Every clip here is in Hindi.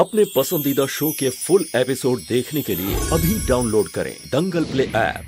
अपने पसंदीदा शो के फुल एपिसोड देखने के लिए अभी डाउनलोड करें दंगल प्ले ऐप।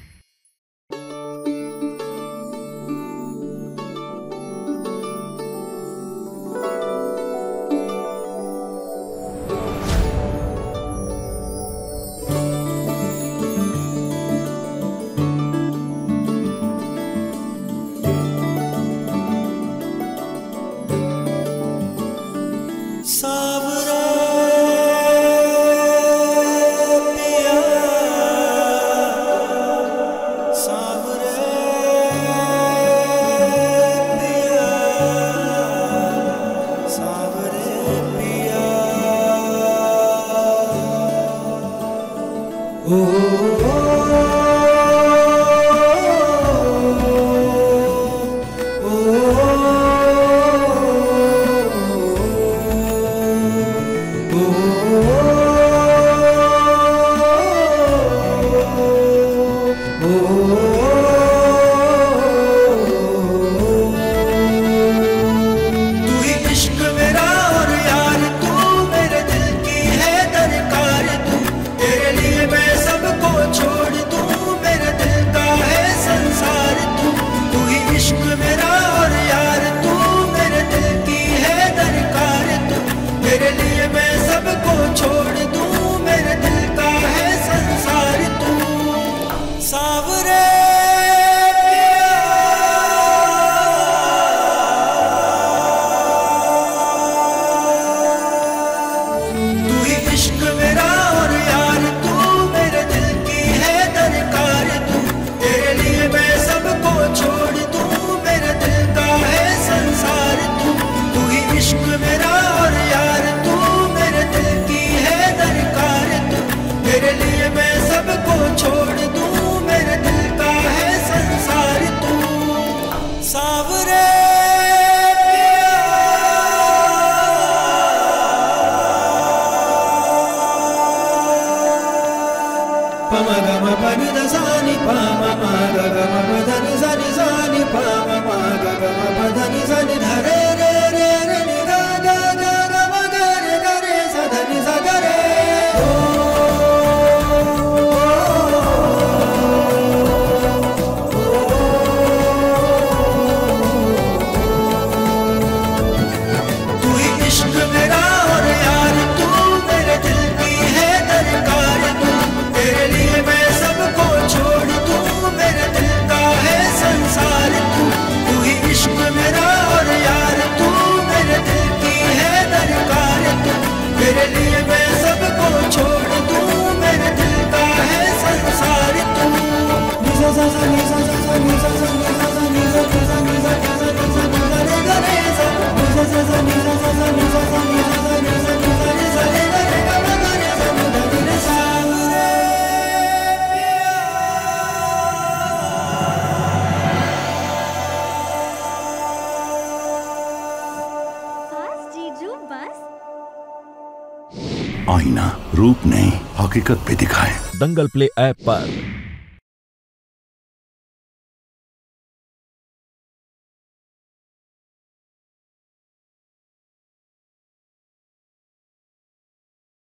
आईना रूप ने हकीकत भी दिखाए। दंगल प्ले ऐप पर।